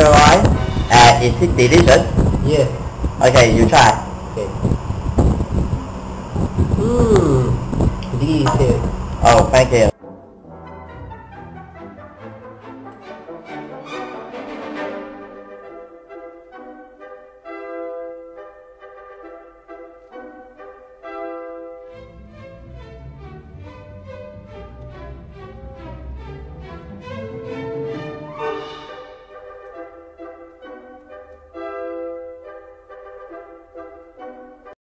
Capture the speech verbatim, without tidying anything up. All right. Uh, is it delicious? Yes. Okay, you try. Okay. Mmm, delicious. Oh, thank you.